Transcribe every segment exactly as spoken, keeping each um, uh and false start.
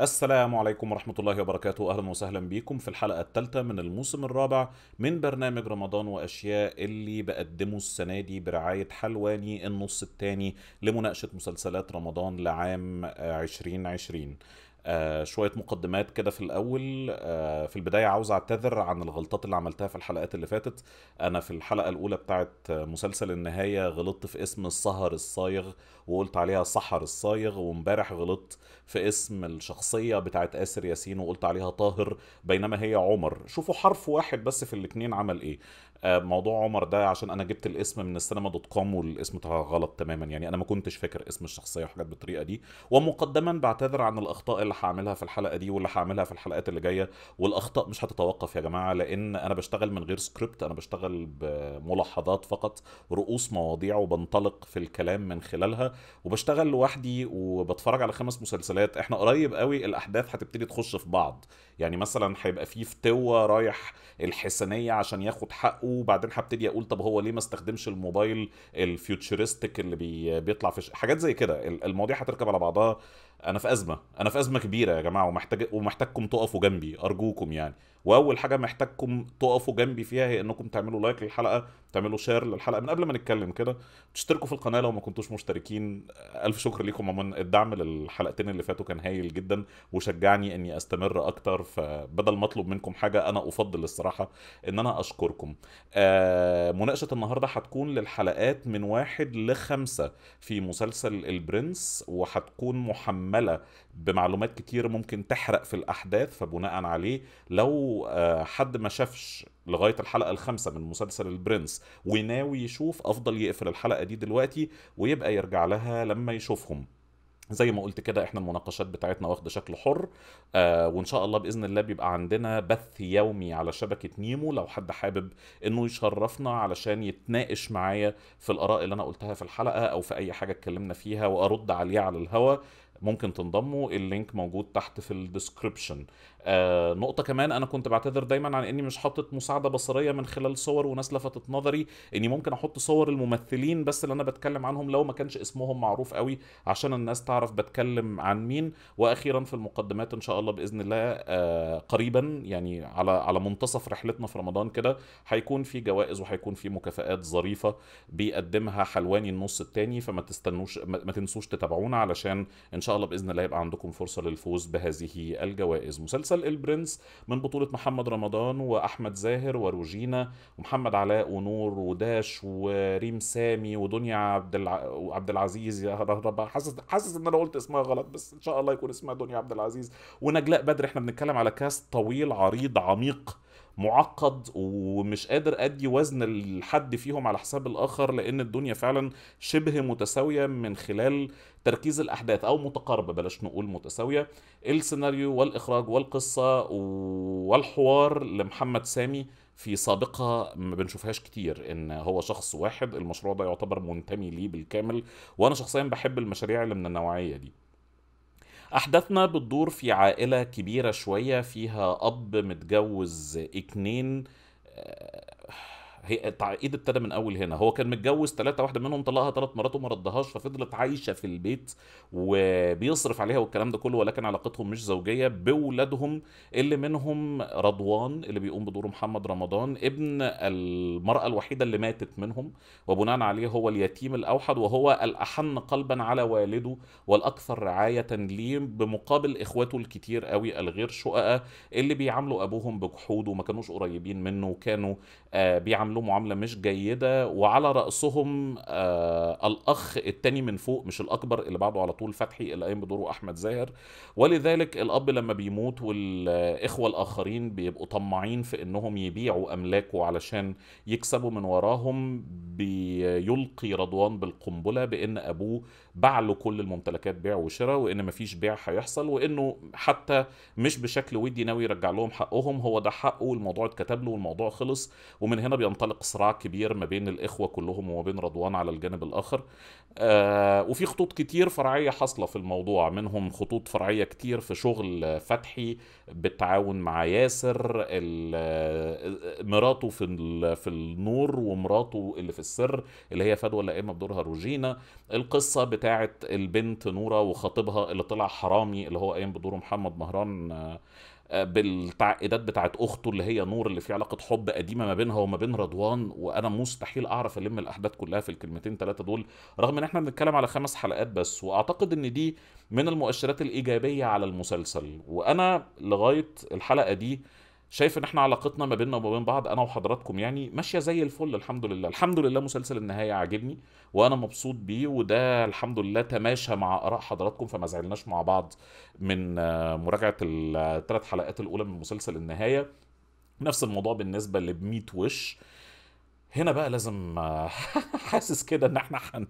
السلام عليكم ورحمة الله وبركاته، أهلا وسهلا بكم في الحلقة الثالثة من الموسم الرابع من برنامج رمضان وأشياء اللي بقدمه السنة دي برعاية حلواني النص التاني لمناقشة مسلسلات رمضان لعام عشرين عشرين. آه شوية مقدمات كده في الأول. آه في البداية عاوز أعتذر عن الغلطات اللي عملتها في الحلقات اللي فاتت. أنا في الحلقة الأولى بتاعت مسلسل النهاية غلطت في اسم سحر الصايغ وقلت عليها سحر الصايغ، وامبارح غلطت في اسم الشخصية بتاعت آسر ياسين وقلت عليها طاهر بينما هي عمر. شوفوا حرف واحد بس في الاتنين عمل إيه. موضوع عمر ده عشان انا جبت الاسم من السينما دوت كوم والاسم بتاعها غلط تماما، يعني انا ما كنتش فاكر اسم الشخصيه وحاجات بالطريقه دي. ومقدما بعتذر عن الاخطاء اللي هعملها في الحلقه دي واللي هعملها في الحلقات اللي جايه، والاخطاء مش هتتوقف يا جماعه لان انا بشتغل من غير سكريبت، انا بشتغل بملاحظات فقط، رؤوس مواضيع وبنطلق في الكلام من خلالها، وبشتغل لوحدي وبتفرج على خمس مسلسلات. احنا قريب قوي الاحداث هتبتدي تخش في بعض، يعني مثلا هيبقى في فتوه رايح الحسنيه عشان ياخد حقه، وبعدين هبتدي اقول طب هو ليه ما استخدمش الموبايل الفيوتشرستيك اللي بي بيطلع في حاجات زي كده. المواضيع هتركب على بعضها. انا في ازمه، انا في ازمه كبيره يا جماعه، ومحتاج ومحتاجكم تقفوا جنبي ارجوكم يعني. واول حاجه محتاجكم تقفوا جنبي فيها هي انكم تعملوا لايك للحلقه، تعملوا شير للحلقه من قبل ما نتكلم كده، تشتركوا في القناه لو ما كنتوش مشتركين. الف شكر ليكم عموما، الدعم للحلقتين اللي فاتوا كان هايل جدا وشجعني اني استمر اكتر، فبدل ما اطلب منكم حاجه انا افضل الصراحه ان انا اشكركم. آه مناقشه النهارده هتكون للحلقات من واحد لخمسه في مسلسل البرنس، وهتكون محمله بمعلومات كتير ممكن تحرق في الاحداث، فبناء عليه لو حد ما شافش لغايه الحلقه الخامسه من مسلسل البرنس وناوي يشوف، افضل يقفل الحلقه دي دلوقتي ويبقى يرجع لها لما يشوفهم. زي ما قلت كده احنا المناقشات بتاعتنا واخده شكل حر، آه وان شاء الله باذن الله بيبقى عندنا بث يومي على شبكه نيمو لو حد حابب انه يشرفنا علشان يتناقش معايا في الاراء اللي انا قلتها في الحلقه او في اي حاجه اتكلمنا فيها وارد عليها على الهوا. ممكن تنضموا، اللينك موجود تحت في الديسكريبشن. آه نقطة كمان، أنا كنت بعتذر دايما عن إني مش حاطط مساعدة بصرية من خلال صور، وناس لفتت نظري إني ممكن أحط صور الممثلين بس اللي أنا بتكلم عنهم لو ما كانش اسمهم معروف قوي عشان الناس تعرف بتكلم عن مين. وأخيرا في المقدمات إن شاء الله بإذن الله آه قريبا، يعني على على منتصف رحلتنا في رمضان كده، هيكون في جوائز وهيكون في مكافآت ظريفة بيقدمها حلواني النص التاني، فما تستنوش ما تنسوش تتابعونا علشان إن شاء الله بإذن الله يبقى عندكم فرصة للفوز بهذه الجوائز. مسلسل البرنس من بطولة محمد رمضان وأحمد زاهر وروجينا ومحمد علاء ونور وداش وريم سامي ودنيا عبد الع... عبد العزيز، يا رب حاسس حاسس ان انا قلت اسمها غلط بس ان شاء الله يكون اسمها دنيا عبد العزيز، ونجلاء بدر. احنا بنتكلم على كاست طويل عريض عميق معقد، ومش قادر ادي وزن لحد فيهم على حساب الاخر لان الدنيا فعلا شبه متساويه من خلال تركيز الاحداث، او متقاربه بلاش نقول متساويه. السيناريو والاخراج والقصه والحوار لمحمد سامي في سابقة ما بنشوفهاش كتير، ان هو شخص واحد المشروع ده يعتبر منتمي ليه بالكامل، وانا شخصيا بحب المشاريع اللي من النوعيه دي. أحداثنا بتدور في عائلة كبيرة شوية فيها أب متجوز اتنين، هي تعقيد ابتدى من أول هنا. هو كان متجوز تلاتة، واحدة منهم طلقها تلات مرات وما ردهاش، ففضلت عايشة في البيت وبيصرف عليها والكلام ده كله، ولكن علاقتهم مش زوجية. بولادهم اللي منهم رضوان اللي بيقوم بدور محمد رمضان، ابن المرأة الوحيدة اللي ماتت منهم، وبناء عليه هو اليتيم الأوحد وهو الأحن قلبا على والده والأكثر رعاية ليه، بمقابل إخواته الكتير قوي الغير شققة اللي بيعاملوا أبوهم بجحود وما كانوش قريبين منه، وكانوا آه بيعاملوا معاملة مش جيدة. وعلى رأسهم آه الأخ التاني من فوق مش الأكبر اللي بعده على طول، فتحي اللي قايم بدوره أحمد زاهر. ولذلك الأب لما بيموت والإخوة الآخرين بيبقوا طماعين في إنهم يبيعوا أملاكه علشان يكسبوا من وراهم، بيلقي رضوان بالقنبلة بإن أبوه باع له كل الممتلكات بيع وشراء، وإن مفيش بيع هيحصل، وإنه حتى مش بشكل ودي ناوي يرجع لهم حقهم، هو ده حقه والموضوع اتكتب له والموضوع خلص. ومن هنا بينطلق ينطلق صراع كبير ما بين الإخوة كلهم وما بين رضوان على الجانب الآخر. آه وفي خطوط كتير فرعية حاصلة في الموضوع، منهم خطوط فرعية كتير في شغل فتحي بالتعاون مع ياسر، مراته في, في النور ومراته اللي في السر اللي هي فدوى اللائمة بدورها روجينا، القصة بتاعة البنت نورة وخطيبها اللي طلع حرامي اللي هو قايم بدوره محمد مهران، آه بالتعقيدات بتاعت اخته اللي هي نور اللي في علاقه حب قديمه ما بينها وما بين رضوان. وانا مستحيل اعرف الم الاحداث كلها في الكلمتين ثلاثه دول، رغم ان احنا بنتكلم على خمس حلقات بس، واعتقد ان دي من المؤشرات الايجابيه على المسلسل. وانا لغايه الحلقه دي شايف ان احنا علاقتنا ما بيننا وما بين بعض انا وحضراتكم يعني ماشيه زي الفل، الحمد لله. الحمد لله مسلسل النهايه عاجبني وانا مبسوط بيه، وده الحمد لله تماشى مع اراء حضراتكم، فما زعلناش مع بعض من مراجعه الثلاث حلقات الاولى من مسلسل النهايه. نفس الموضوع بالنسبه لميت وش. هنا بقى لازم حاسس كده ان احنا هن...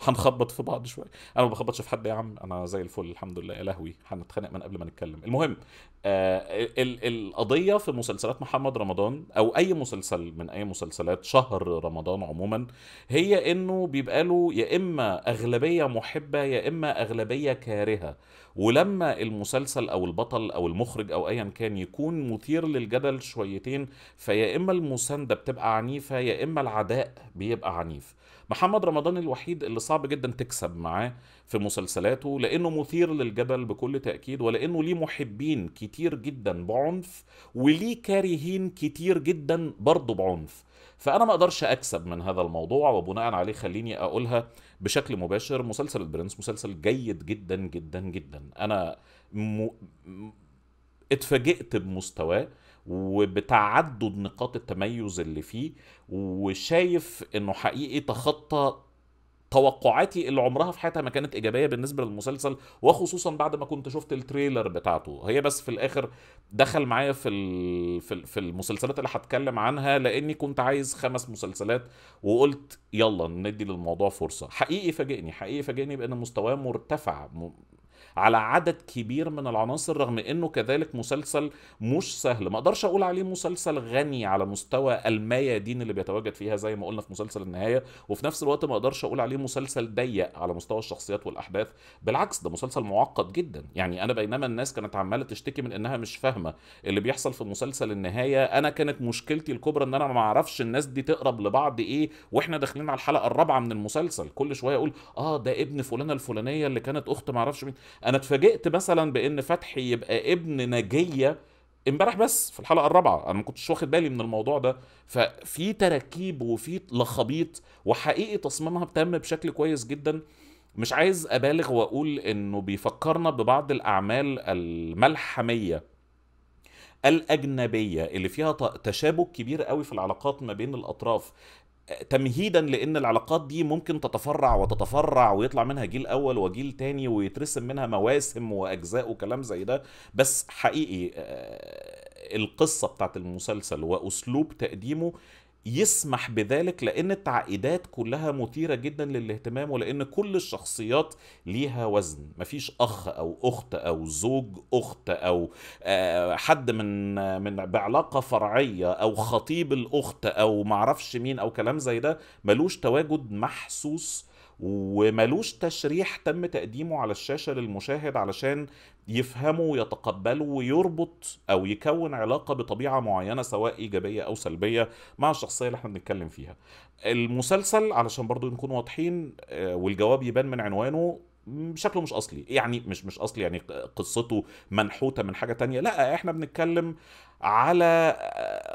هنخبط في بعض شويه. انا ما بخبطش في حد يا عم، انا زي الفل الحمد لله. يا لهوي هنتخانق من قبل ما نتكلم. المهم آه ال... القضيه في مسلسلات محمد رمضان او اي مسلسل من اي مسلسلات شهر رمضان عموما، هي انه بيبقى له يا اما اغلبيه محبه يا اما اغلبيه كارهه. ولما المسلسل او البطل او المخرج او ايا كان يكون مثير للجدل شويتين، فيا اما المسانده بتبقى عنيفه يا اما العداء بيبقى عنيف. محمد رمضان الوحيد اللي صعب جدا تكسب معاه في مسلسلاته، لانه مثير للجدل بكل تاكيد، ولانه ليه محبين كتير جدا بعنف وليه كارهين كتير جدا برضه بعنف. فانا ما اقدرش اكسب من هذا الموضوع، وبناء عليه خليني اقولها بشكل مباشر، مسلسل البرنس مسلسل جيد جدا جدا جدا. انا م... اتفاجئت بمستواه وبتعدد نقاط التميز اللي فيه، وشايف انه حقيقي تخطى توقعاتي اللي عمرها في حياتها ما كانت ايجابيه بالنسبه للمسلسل، وخصوصا بعد ما كنت شفت التريلر بتاعته. هي بس في الاخر دخل معايا في في المسلسلات اللي هتكلم عنها، لاني كنت عايز خمس مسلسلات وقلت يلا ندي للموضوع فرصه. حقيقي فاجئني حقيقي فاجئني بان مستواه مرتفع على عدد كبير من العناصر، رغم انه كذلك مسلسل مش سهل. ما اقدرش اقول عليه مسلسل غني على مستوى الميادين اللي بيتواجد فيها زي ما قلنا في مسلسل النهايه، وفي نفس الوقت ما اقدرش اقول عليه مسلسل ضيق على مستوى الشخصيات والاحداث. بالعكس ده مسلسل معقد جدا. يعني انا بينما الناس كانت عماله تشتكي من انها مش فاهمه اللي بيحصل في مسلسل النهايه، انا كانت مشكلتي الكبرى ان انا ما اعرفش الناس دي تقرب لبعض ايه واحنا داخلين على الحلقه الرابعه من المسلسل. كل شويه اقول اه ده ابن فلانه الفلانيه اللي كانت اخت ما اعرفش مين. انا اتفاجئت مثلا بان فتحي يبقى ابن نجيه امبارح بس في الحلقه الرابعه، انا ما كنتش واخد بالي من الموضوع ده. ففي تراكيب وفي لخبيط، وحقيقي تصميمها تم بشكل كويس جدا. مش عايز ابالغ واقول انه بيفكرنا ببعض الاعمال الملحميه الاجنبيه اللي فيها تشابك كبير قوي في العلاقات ما بين الاطراف، تمهيدا لان العلاقات دي ممكن تتفرع وتتفرع ويطلع منها جيل اول وجيل تاني ويترسم منها مواسم واجزاء وكلام زي ده. بس حقيقي القصه بتاعت المسلسل واسلوب تقديمه يسمح بذلك، لان التعقيدات كلها مثيره جدا للاهتمام، ولان كل الشخصيات ليها وزن. مفيش اخ او اخت او زوج اخت او حد من من بعلاقه فرعيه او خطيب الاخت او معرفش مين او كلام زي ده، ملوش تواجد محسوس وملوش تشريح تم تقديمه على الشاشة للمشاهد علشان يفهمه ويتقبله ويربط أو يكون علاقة بطبيعة معينة سواء إيجابية أو سلبية مع الشخصية اللي احنا بنتكلم فيها. المسلسل علشان برضو نكون واضحين والجواب يبان من عنوانه، شكله مش اصلي. يعني مش مش اصلي يعني قصته منحوته من حاجه تانية، لا احنا بنتكلم على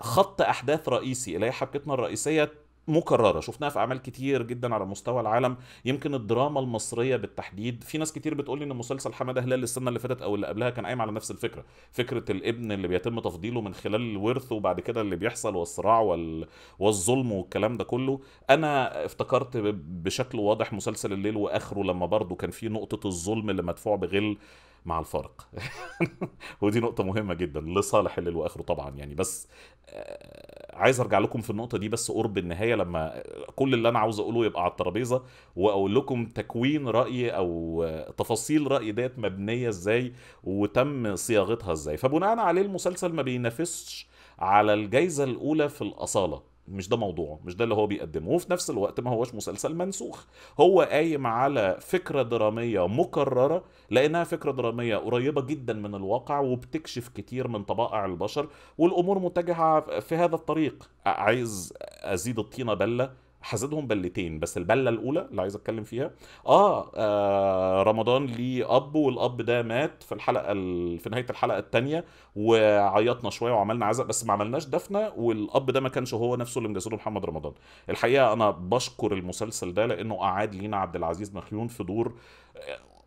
خط احداث رئيسي اللي هي حبكتنا الرئيسيه مكررة، شفناها في أعمال كتير جدا على مستوى العالم، يمكن الدراما المصرية بالتحديد. في ناس كتير بتقول لي إن مسلسل حمادة هلال السنة اللي فاتت أو اللي قبلها كان قايم على نفس الفكرة، فكرة الابن اللي بيتم تفضيله من خلال الورث وبعد كده اللي بيحصل والصراع وال... والظلم والكلام ده كله. أنا افتكرت بشكل واضح مسلسل الليل وآخره لما برضه كان فيه نقطة الظلم اللي مدفوع بغل مع الفرق ودي نقطة مهمة جدا لصالح الليل وآخره طبعا يعني. بس عايز ارجع لكم في النقطة دي بس قرب النهاية، لما كل اللي انا عاوز اقوله يبقى على الترابيزة واقول لكم تكوين رأيي او تفاصيل رأيي ديت مبنية ازاي وتم صياغتها ازاي. فبناء عليه المسلسل ما بينافسش على الجايزة الاولى في الاصالة، مش ده موضوعه، مش ده اللي هو بيقدمه، وفي نفس الوقت ما هوش مسلسل منسوخ، هو قايم على فكرة درامية مكررة لأنها فكرة درامية قريبة جدا من الواقع وبتكشف كتير من طبائع البشر، والأمور متجهة في هذا الطريق. عايز أزيد الطينة بلة، حزدهم بلتين، بس البلة الأولى اللي عايز أتكلم فيها آه, آه رمضان ليه أب، والأب ده مات في الحلقة ال... في نهاية الحلقة الثانية، وعيطنا شوية وعملنا عزاء بس ما عملناش دفنة، والأب ده ما كانش هو نفسه اللي مجسده محمد رمضان. الحقيقة أنا بشكر المسلسل ده لأنه أعاد لينا عبد العزيز مخيون في دور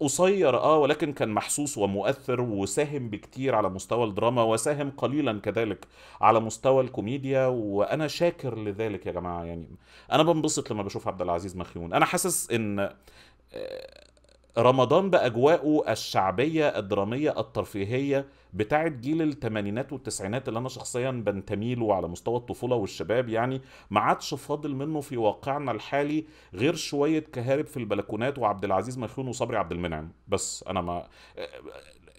قصير اه ولكن كان محسوس ومؤثر، وساهم بكتير على مستوى الدراما، وساهم قليلا كذلك على مستوى الكوميديا، وانا شاكر لذلك يا جماعه. يعني انا بنبسط لما بشوف عبد العزيز مخيون، انا حاسس ان رمضان باجواءه الشعبيه الدراميه الترفيهيه بتاعت جيل الثمانينات والتسعينات اللي انا شخصيا بنتمي له على مستوى الطفوله والشباب، يعني ما عادش فاضل منه في واقعنا الحالي غير شويه كهارب في البلكونات وعبد العزيز مخيون وصبري عبد المنعم بس. انا ما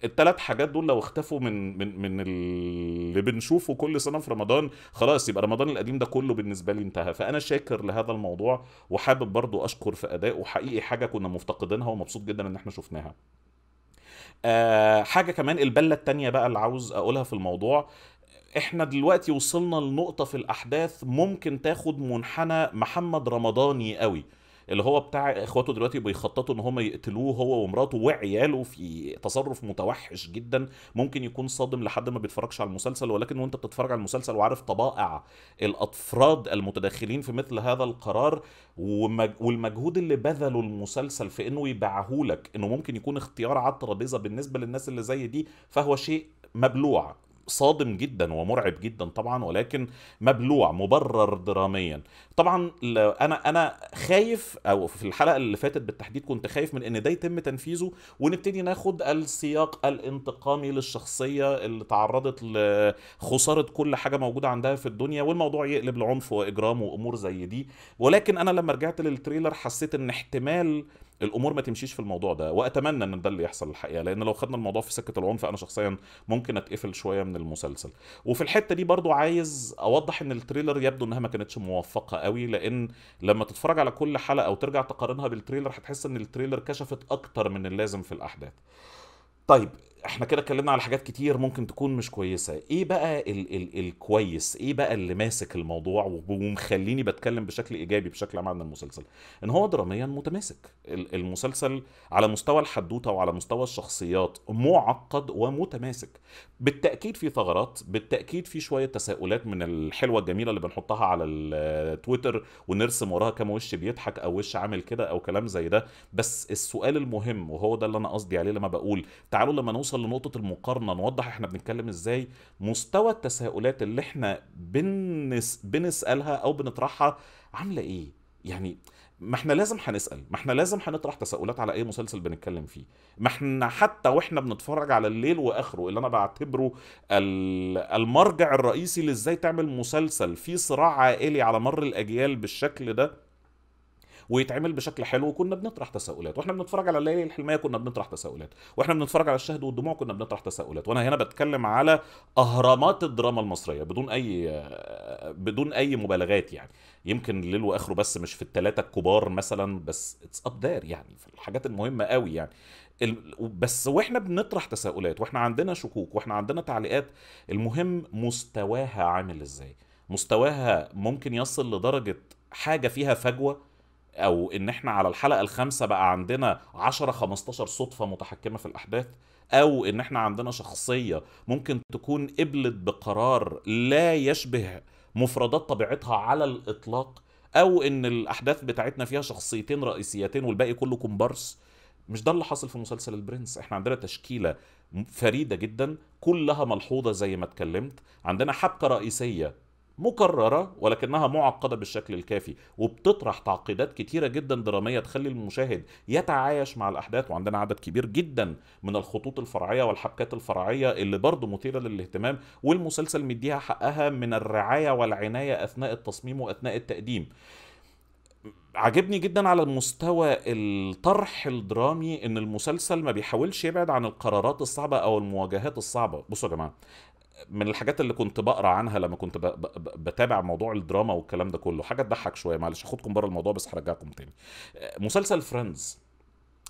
الثلاث حاجات دول لو اختفوا من من من اللي بنشوفه كل سنه في رمضان، خلاص يبقى رمضان القديم ده كله بالنسبه لي انتهى. فانا شاكر لهذا الموضوع وحابب برضو اشكر في ادائه، حقيقي حاجه كنا مفتقدينها ومبسوط جدا ان احنا شفناها. أه حاجه كمان، البله الثانيه بقى اللي عاوز اقولها في الموضوع، احنا دلوقتي وصلنا لنقطه في الاحداث ممكن تاخد منحنى محمد رمضاني قوي، اللي هو بتاع اخواته دلوقتي بيخططوا ان هم يقتلوه هو ومراته وعياله في تصرف متوحش جدا ممكن يكون صادم لحد ما بيتفرجش على المسلسل، ولكن وانت بتتفرج على المسلسل وعارف طبائع الافراد المتدخلين في مثل هذا القرار والمجهود اللي بذلوا المسلسل في انه يبيعهولك انه ممكن يكون اختيار على الترابيزه بالنسبه للناس اللي زي دي، فهو شيء مبلوع، صادم جدا ومرعب جدا طبعا، ولكن مبلوع مبرر دراميا طبعا. انا انا خايف، او في الحلقه اللي فاتت بالتحديد كنت خايف من ان ده يتم تنفيذه ونبتدي ناخد السياق الانتقامي للشخصيه اللي تعرضت لخساره كل حاجه موجوده عندها في الدنيا والموضوع يقلب لعنف واجرام وامور زي دي، ولكن انا لما رجعت للتريلر حسيت ان احتمال الامور ما تمشيش في الموضوع ده، واتمنى ان ده اللي يحصل الحقيقه، لان لو خدنا الموضوع في سكه العنف انا شخصيا ممكن اتقفل شويه من المسلسل. وفي الحته دي برضو عايز اوضح ان التريلر يبدو انها ما كانتش موفقه قوي، لان لما تتفرج على كل حلقه وترجع تقارنها بالتريلر هتحس ان التريلر كشفت اكتر من اللازم في الاحداث. طيب احنا كده اتكلمنا على حاجات كتير ممكن تكون مش كويسه، ايه بقى ال ال الكويس؟ ايه بقى اللي ماسك الموضوع ومخليني بتكلم بشكل ايجابي بشكل عام عن المسلسل؟ ان هو دراميا متماسك، المسلسل على مستوى الحدوته وعلى مستوى الشخصيات معقد ومتماسك، بالتاكيد في ثغرات، بالتاكيد في شويه تساؤلات من الحلوه الجميله اللي بنحطها على التويتر ونرسم وراها كام وش بيضحك او وش عامل كده او كلام زي ده، بس السؤال المهم وهو ده اللي انا قصدي عليه لما بقول تعالوا لما نوصل لنقطة المقارنة نوضح احنا بنتكلم ازاي، مستوى التساؤلات اللي احنا بنس... بنسألها او بنطرحها عاملة ايه؟ يعني ما احنا لازم هنسأل، ما احنا لازم هنطرح تساؤلات على اي مسلسل بنتكلم فيه، ما احنا حتى واحنا بنتفرج على الليل واخره اللي انا بعتبره المرجع الرئيسي لازاي تعمل مسلسل في صراع عائلي على مر الاجيال بالشكل ده ويتعمل بشكل حلو، كنا بنطرح تساؤلات، واحنا بنتفرج على الليالي الحلميه كنا بنطرح تساؤلات، واحنا بنتفرج على الشهد والدموع كنا بنطرح تساؤلات، وانا هنا بتكلم على اهرامات الدراما المصريه بدون اي بدون اي مبالغات، يعني يمكن الليل واخره بس مش في الثلاثه الكبار مثلا، بس اتس اب ذير يعني في الحاجات المهمه قوي يعني، بس واحنا بنطرح تساؤلات واحنا عندنا شكوك واحنا عندنا تعليقات، المهم مستواها عامل ازاي؟ مستواها ممكن يصل لدرجه حاجه فيها فجوه او ان احنا على الحلقه الخامسه بقى عندنا عشرة خمستاشر صدفه متحكمه في الاحداث، او ان احنا عندنا شخصيه ممكن تكون قبلت بقرار لا يشبه مفردات طبيعتها على الاطلاق، او ان الاحداث بتاعتنا فيها شخصيتين رئيسيتين والباقي كله كومبارس. مش ده اللي حصل في مسلسل البرنس، احنا عندنا تشكيله فريده جدا كلها ملحوظه زي ما اتكلمت، عندنا حبكه رئيسيه مكررة ولكنها معقدة بالشكل الكافي وبتطرح تعقيدات كتيرة جدا درامية تخلي المشاهد يتعايش مع الأحداث، وعندنا عدد كبير جدا من الخطوط الفرعية والحبكات الفرعية اللي برضو مثيرة للاهتمام، والمسلسل مديها حقها من الرعاية والعناية أثناء التصميم وأثناء التقديم. عجبني جدا على مستوى الطرح الدرامي إن المسلسل ما بيحاولش يبعد عن القرارات الصعبة أو المواجهات الصعبة. بصوا يا جماعة، من الحاجات اللي كنت بقرا عنها لما كنت بتابع موضوع الدراما والكلام ده كله، حاجه تضحك شويه، معلش هاخدكم بره الموضوع بس هرجعكم تاني. مسلسل فريندز،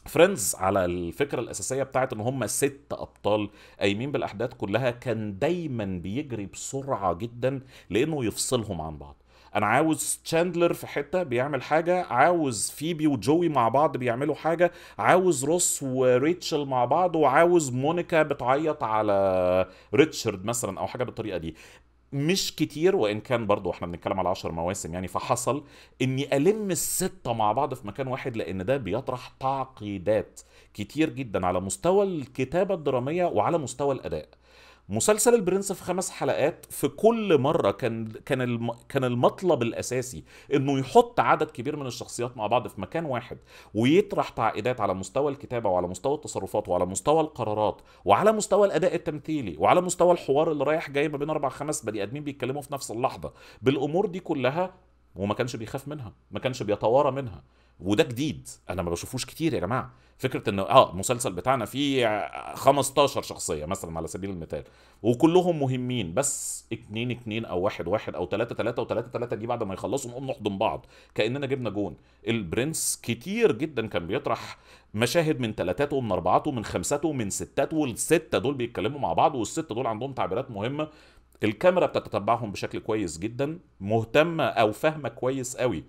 فريندز على الفكره الاساسيه بتاعت ان هم ست ابطال قايمين بالاحداث كلها، كان دايما بيجري بسرعه جدا لانه يفصلهم عن بعض. انا عاوز تشاندلر في حته بيعمل حاجه، عاوز فيبي وجوي مع بعض بيعملوا حاجه، عاوز روس وريتشل مع بعض، وعاوز مونيكا بتعيط على ريتشارد مثلا او حاجه بالطريقه دي. مش كتير، وان كان برضو احنا بنتكلم على عشر مواسم يعني، فحصل اني الم السته مع بعض في مكان واحد، لان ده بيطرح تعقيدات كتير جدا على مستوى الكتابه الدراميه وعلى مستوى الاداء. مسلسل البرنس في خمس حلقات، في كل مره كان كان الم... كان المطلب الاساسي انه يحط عدد كبير من الشخصيات مع بعض في مكان واحد، ويطرح تعقيدات على مستوى الكتابه وعلى مستوى التصرفات وعلى مستوى القرارات وعلى مستوى الاداء التمثيلي وعلى مستوى الحوار اللي رايح جاي ما بين اربع خمس بني ادمين بيتكلموا في نفس اللحظه بالامور دي كلها، وما كانش بيخاف منها، ما كانش بيتوارى منها. وده جديد، انا ما بشوفوش كتير يا جماعه، فكره ان اه المسلسل بتاعنا فيه خمستاشر شخصيه مثلا على سبيل المثال وكلهم مهمين، بس اتنين اتنين او واحد واحد او تلاته تلاته وتلاته تلاته دي بعد ما يخلصوا نقوم نحضن بعض كاننا جبنا جون. البرنس كتير جدا كان بيطرح مشاهد من تلاتاته ومن اربعاته ومن خمساته ومن ستاته، والسته دول بيتكلموا مع بعض، والسته دول عندهم تعبيرات مهمه، الكاميرا بتتتبعهم بشكل كويس جدا، مهتمه او فاهمه كويس قوي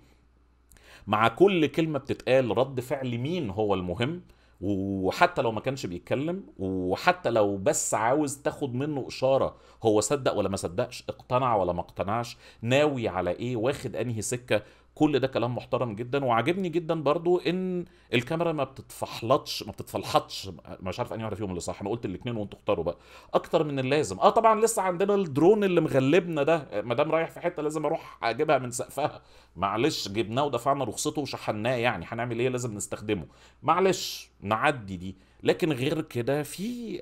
مع كل كلمة بتتقال رد فعل مين هو المهم، وحتى لو ما كانش بيتكلم، وحتى لو بس عاوز تاخد منه إشارة هو صدق ولا ما صدقش، اقتنع ولا ما اقتنعش، ناوي على ايه، واخد انهي سكة. كل ده كلام محترم جدا، وعجبني جدا برضو ان الكاميرا ما بتتفحلطش ما بتتفلحطش مش عارف انهي واحده فيهم اللي صح، انا قلت الاثنين وانتوا اختاروا بقى، اكتر من اللازم. اه طبعا لسه عندنا الدرون اللي مغلبنا ده، ما دام رايح في حته لازم اروح اجيبها من سقفها، معلش جبناه ودفعنا رخصته وشحناه، يعني هنعمل ايه، لازم نستخدمه، معلش نعدي دي. لكن غير كده في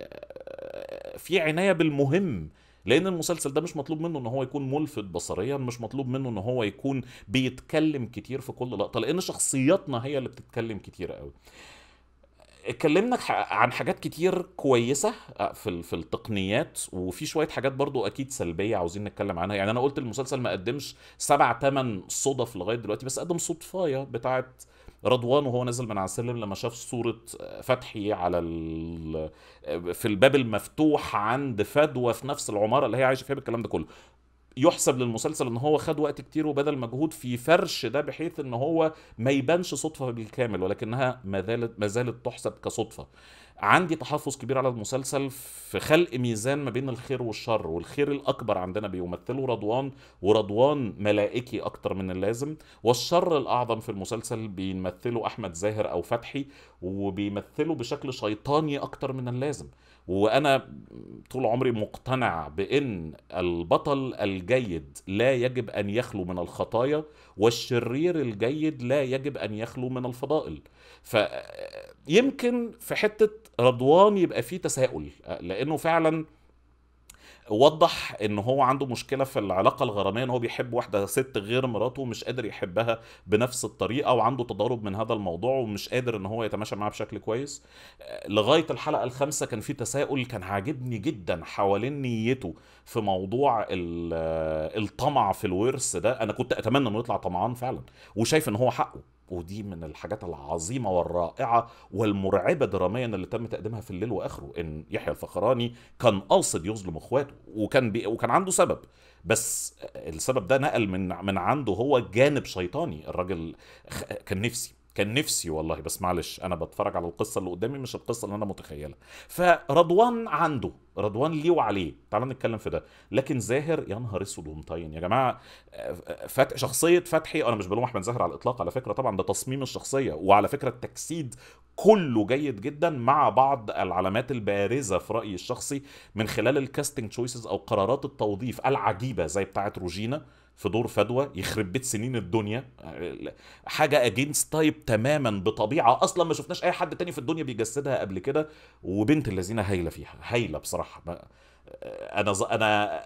في عنايه بالمهم، لأن المسلسل ده مش مطلوب منه إن هو يكون ملفت بصريا، مش مطلوب منه إن هو يكون بيتكلم كتير في كل لقطة، لأن شخصياتنا هي اللي بتتكلم كتير قوي. اتكلمنا عن حاجات كتير كويسة في في التقنيات، وفي شوية حاجات برضو أكيد سلبية عاوزين نتكلم عنها. يعني أنا قلت المسلسل ما قدمش سبع تمن صدف لغاية دلوقتي، بس قدم صدفاية بتاعت رضوان وهو نازل من على السلم لما شاف صورة فتحي على ال... في الباب المفتوح عند فدوى في نفس العمارة اللي هي عايشة فيها، بالكلام ده كله يحسب للمسلسل ان هو خد وقت كتير وبذل مجهود في فرش ده بحيث ان هو ما يبانش صدفة بالكامل، ولكنها ما زالت ما زالت تحسب كصدفة. عندي تحفظ كبير على المسلسل في خلق ميزان ما بين الخير والشر، والخير الأكبر عندنا بيمثله رضوان، ورضوان ملائكي أكتر من اللازم، والشر الأعظم في المسلسل بيمثله أحمد زاهر أو فتحي، وبيمثله بشكل شيطاني أكتر من اللازم. وأنا طول عمري مقتنع بأن البطل الجيد لا يجب أن يخلو من الخطايا، والشرير الجيد لا يجب أن يخلو من الفضائل. فيمكن في حتة رضوان يبقى فيه تساؤل، لأنه فعلا وضح ان هو عنده مشكله في العلاقه الغراميه، ان هو بيحب واحده ست غير مراته ومش قادر يحبها بنفس الطريقه، وعنده تضارب من هذا الموضوع ومش قادر ان هو يتماشى معاها بشكل كويس. لغايه الحلقه الخامسه كان في تساؤل كان عاجبني جدا حوالين نيته في موضوع الطمع في الورث ده، انا كنت اتمنى انه يطلع طمعان فعلا، وشايف ان هو حقه، ودي من الحاجات العظيمه والرائعه والمرعبه دراميا اللي تم تقديمها في الليل واخره، ان يحيى الفخراني كان قاصد يظلم اخواته، وكان بي... وكان عنده سبب، بس السبب ده نقل من من عنده هو جانب شيطاني. الراجل كان نفسي كان نفسي والله، بس معلش انا بتفرج على القصه اللي قدامي مش القصه اللي انا متخيلها. فرضوان عنده رضوان ليه وعليه، تعال نتكلم في ده. لكن زاهر يا نهار اسود ومطين يا جماعه، فتح شخصيه فتحي، انا مش بلوم احمد زاهر على الاطلاق على فكره، طبعا ده تصميم الشخصيه، وعلى فكره التجسيد كله جيد جدا مع بعض العلامات البارزه في رايي الشخصي من خلال الكاستنج تشويسز او قرارات التوظيف العجيبه زي بتاعه روجينا في دور فدوى، يخرب بيت سنين الدنيا، حاجه اجينست تايب تماما بطبيعه اصلا ما شفناش اي حد تاني في الدنيا بيجسدها قبل كده، وبنت الذين هايله فيها، هايله بصراحه. انا انا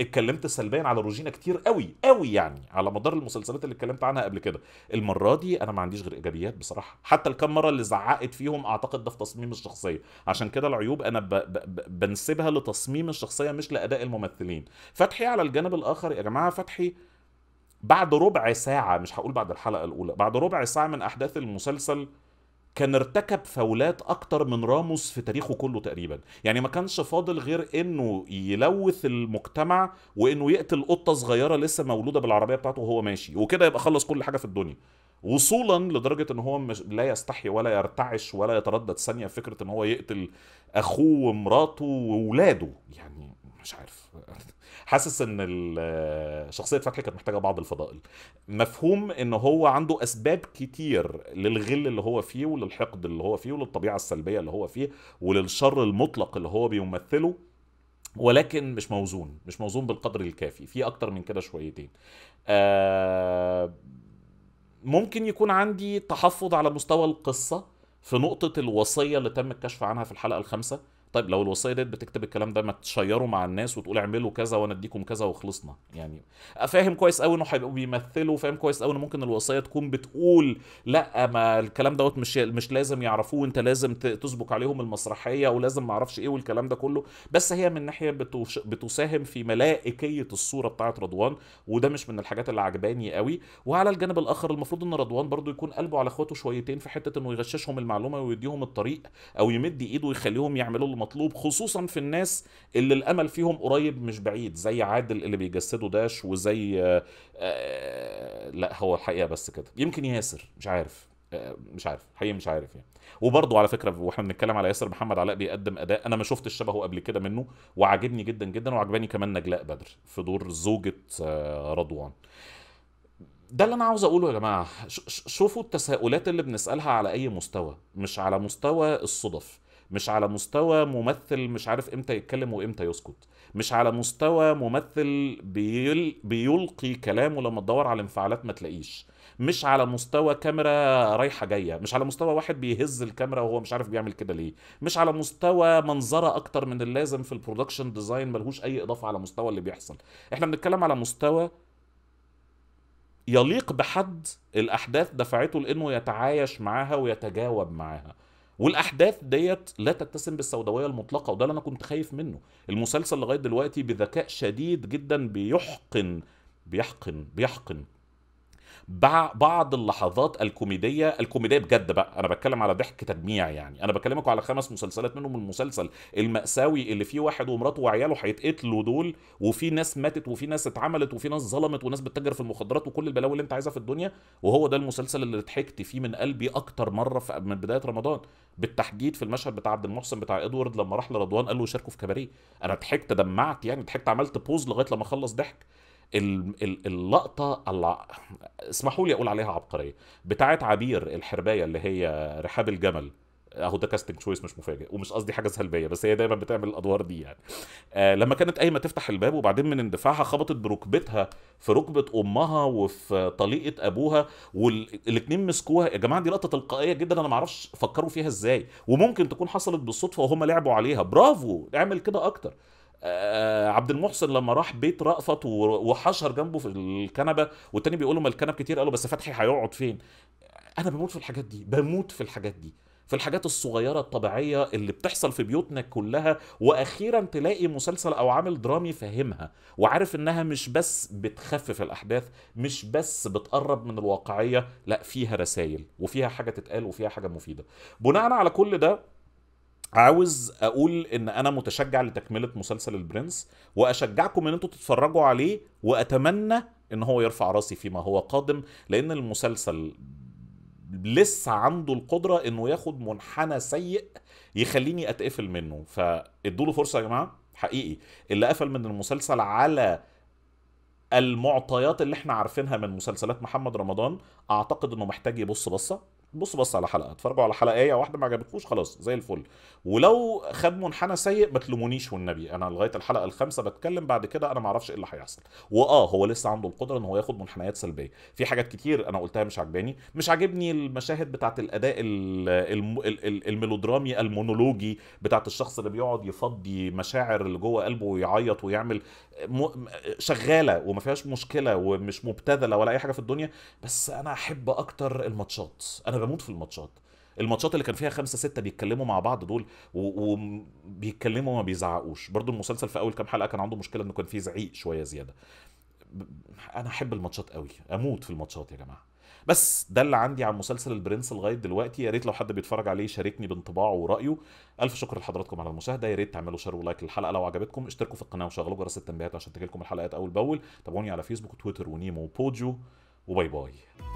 اتكلمت سلبيا على روجينا كتير قوي قوي يعني على مدار المسلسلات اللي اتكلمت عنها قبل كده. المره دي انا ما عنديش غير ايجابيات بصراحه، حتى الكام مره اللي زعقت فيهم اعتقد ده في تصميم الشخصيه، عشان كده العيوب انا ب... ب... بنسبها لتصميم الشخصيه مش لاداء الممثلين. فتحي على الجانب الاخر يا جماعه، فتحي بعد ربع ساعه، مش هقول بعد الحلقه الاولى، بعد ربع ساعه من احداث المسلسل كان ارتكب فاولات اكتر من راموس في تاريخه كله تقريبا، يعني ما كانش فاضل غير انه يلوث المجتمع وانه يقتل قطه صغيره لسه مولوده بالعربيه بتاعته وهو ماشي، وكده يبقى خلص كل حاجه في الدنيا، وصولا لدرجه ان هو مش لا يستحي ولا يرتعش ولا يتردد ثانيه في فكره ان هو يقتل اخوه ومراته واولاده. يعني مش عارف، حاسس ان شخصيه فتحي كانت محتاجه بعض الفضائل. مفهوم ان هو عنده اسباب كتير للغل اللي هو فيه وللحقد اللي هو فيه وللطبيعه السلبيه اللي هو فيه وللشر المطلق اللي هو بيمثله، ولكن مش موزون، مش موزون بالقدر الكافي، في اكتر من كده شويتين. آه ممكن يكون عندي تحفظ على مستوى القصه في نقطه الوصيه اللي تم الكشف عنها في الحلقه الخامسه. طيب لو الوصيه ديت بتكتب الكلام ده ما تشيروا مع الناس وتقول اعملوا كذا وانا اديكم كذا وخلصنا، يعني فاهم كويس قوي انه هيبقوا بيمثلوا، فاهم كويس قوي ان ممكن الوصيه تكون بتقول لا ما الكلام دوت مش مش لازم يعرفوه، انت لازم تسبق عليهم المسرحيه ولازم ما اعرفش ايه والكلام ده كله، بس هي من ناحيه بتساهم في ملائكيه الصوره بتاعه رضوان، وده مش من الحاجات اللي عجباني قوي. وعلى الجانب الاخر المفروض ان رضوان برضو يكون قلبه على اخواته شويتين في حته انه يغششهم المعلومه ويديهم الطريق او يمد ايده ويخليهم يعملوا مطلوب، خصوصا في الناس اللي الامل فيهم قريب مش بعيد، زي عادل اللي بيجسده داش، وزي آآ آآ لا هو الحقيقه بس كده يمكن ياسر، مش عارف مش عارف حقيقي مش عارف يعني. وبرضه على فكره واحنا بنتكلم على ياسر، محمد علاء بيقدم اداء انا ما شفتش شبهه قبل كده منه وعاجبني جدا جدا، وعجباني كمان نجلاء بدر في دور زوجة رضوان. ده اللي انا عاوز اقوله يا جماعه، شوفوا التساؤلات اللي بنسالها على اي مستوى، مش على مستوى الصدف، مش على مستوى ممثل مش عارف امتى يتكلم وامتى يسكت، مش على مستوى ممثل بيل بيلقي كلامه لما تدور على انفعالات ما تلاقيش، مش على مستوى كاميرا رايحه جايه، مش على مستوى واحد بيهز الكاميرا وهو مش عارف بيعمل كده ليه، مش على مستوى منظره اكتر من اللازم في البرودكشن ديزاين ملهوش اي اضافه على مستوى اللي بيحصل. احنا بنتكلم على مستوى يليق بحد الاحداث دفعته لانه يتعايش معاها ويتجاوب معاها، والاحداث ديت لا تتسم بالسوداويه المطلقه، وده اللي انا كنت خايف منه. المسلسل لغايه دلوقتي بذكاء شديد جدا بيحقن بيحقن بيحقن بعض اللحظات الكوميديه الكوميديه بجد بقى، انا بتكلم على ضحك تجميع، يعني انا بكلمكم على خمس مسلسلات منهم المسلسل المأساوي اللي فيه واحد ومراته وعياله هيتقتلوا دول، وفي ناس ماتت وفي ناس اتعملت وفي ناس ظلمت وناس بتتاجر في المخدرات وكل البلاوي اللي انت عايزها في الدنيا، وهو ده المسلسل اللي ضحكت فيه من قلبي اكتر مره من بدايه رمضان، بالتحديد في المشهد بتاع عبد المحسن بتاع ادوارد لما راح لرضوان قال له يشاركوا في كباريه، انا ضحكت دمعت يعني، ضحكت عملت بوز لغايه لما خلص ضحك. اللقطه الله اسمحوا لي اقول عليها عبقريه بتاعت عبير الحربايه اللي هي رحاب الجمل، اهو ده كاستنج شويس مش مفاجئ ومش قصدي حاجه سلبيه، بس هي دايما بتعمل الادوار دي يعني. آه لما كانت قايمه تفتح الباب وبعدين من اندفاعها خبطت بركبتها في ركبه امها وفي طليقه ابوها والاثنين مسكوها، يا جماعه دي لقطه تلقائيه جدا انا ما اعرفش فكروا فيها ازاي، وممكن تكون حصلت بالصدفه وهم لعبوا عليها، برافو اعمل كده اكتر. آه عبد المحسن لما راح بيت رأفت وحشر جنبه في الكنبه والتاني بيقول له ما الكنب كتير، قال له بس فتحي هيقعد فين؟ انا بموت في الحاجات دي، بموت في الحاجات دي، في الحاجات الصغيره الطبيعيه اللي بتحصل في بيوتنا كلها، واخيرا تلاقي مسلسل او عامل درامي فاهمها وعارف انها مش بس بتخفف الاحداث، مش بس بتقرب من الواقعيه، لا فيها رسائل وفيها حاجه تتقال وفيها حاجه مفيده. بناء على كل ده عاوز اقول ان انا متشجع لتكمله مسلسل البرنس، واشجعكم ان انتوا تتفرجوا عليه، واتمنى ان هو يرفع راسي فيما هو قادم، لان المسلسل لسه عنده القدره انه ياخد منحنى سيء يخليني اتقفل منه، فادوا له فرصه يا جماعه حقيقي. اللي قفل من المسلسل على المعطيات اللي احنا عارفينها من مسلسلات محمد رمضان اعتقد انه محتاج يبص بصه، بص بص على حلقه، اتفرجوا على حلقه واحده ما عجبتكوش خلاص زي الفل، ولو خد منحنى سيء ما تلومونيش والنبي، انا لغايه الحلقه الخامسه بتكلم، بعد كده انا ما اعرفش ايه اللي هيحصل. واه هو لسه عنده القدره ان هو ياخد منحنيات سلبيه، في حاجات كتير انا قلتها مش عجباني، مش عاجبني المشاهد بتاعه الاداء الميلودرامي المونولوجي بتاعه الشخص اللي بيقعد يفضي مشاعر اللي جوه قلبه ويعيط ويعمل شغاله وما فيهاش مشكله ومش مبتذله ولا اي حاجه في الدنيا. بس انا احب اكتر الماتشات، انا بموت في الماتشات، الماتشات اللي كان فيها خمسه سته بيتكلموا مع بعض دول وبيتكلموا وما بيزعقوش. برضو المسلسل في اول كام حلقه كان عنده مشكله انه كان فيه زعيق شويه زياده. انا احب الماتشات قوي، اموت في الماتشات يا جماعه. بس ده اللي عندي عن مسلسل البرنس لغايه دلوقتي، يا ريت لو حد بيتفرج عليه يشاركني بانطباعه ورايه. الف شكر لحضراتكم على المشاهده، يا ريت تعملوا شير ولايك للحلقه لو عجبتكم، اشتركوا في القناه وشغلوا جرس التنبيهات عشان تجيلكم الحلقات اول باول، تابعوني على فيسبوك وتويتر ونيمو وبوديو، وباي باي.